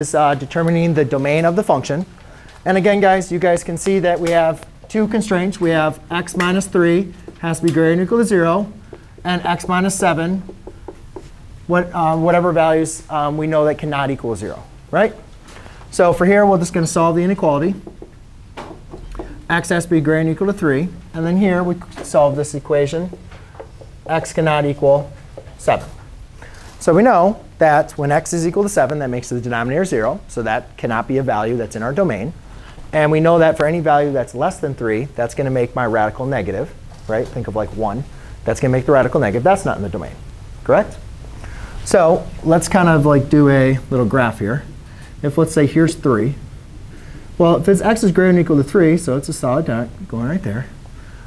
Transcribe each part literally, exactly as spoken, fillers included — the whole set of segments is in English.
is uh, determining the domain of the function. And again, guys, you guys can see that we have two constraints. We have x minus three has to be greater than or equal to zero, and x minus seven, what, uh, whatever values um, we know that cannot equal zero, right? So for here, we're just going to solve the inequality. X has to be greater than or equal to three. And then here, we solve this equation. X cannot equal seven. So we know that when x is equal to seven, that makes the denominator zero. So that cannot be a value that's in our domain. And we know that for any value that's less than three, that's going to make my radical negative, right? Think of like one. That's going to make the radical negative. That's not in the domain, correct? So let's kind of like do a little graph here. If let's say here's three. Well, if it's x is greater than or equal to three, so it's a solid dot going right there.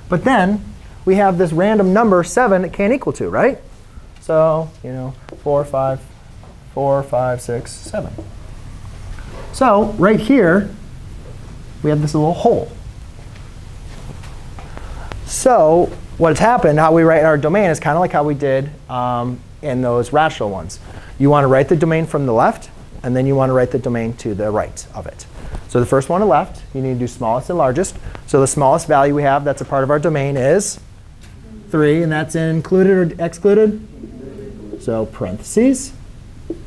But then we have this random number seven it can't equal to, right? So you know, four, five, four, five, six, seven. So right here, we have this little hole. So what's happened, how we write our domain is kind of like how we did um, in those rational ones. You want to write the domain from the left, and then you want to write the domain to the right of it. So the first one on the left, you need to do smallest and largest. So the smallest value we have that's a part of our domain is three. And that's included or excluded? So parentheses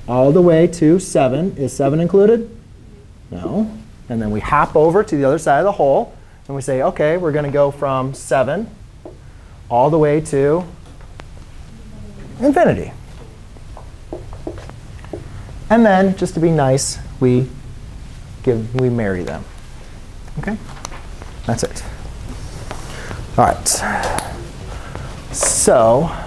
all the way to seven. Is seven included? No. And then we hop over to the other side of the hole. And we say, OK, we're going to go from seven all the way to infinity. And then, just to be nice, we give we marry them. OK? That's it. All right. So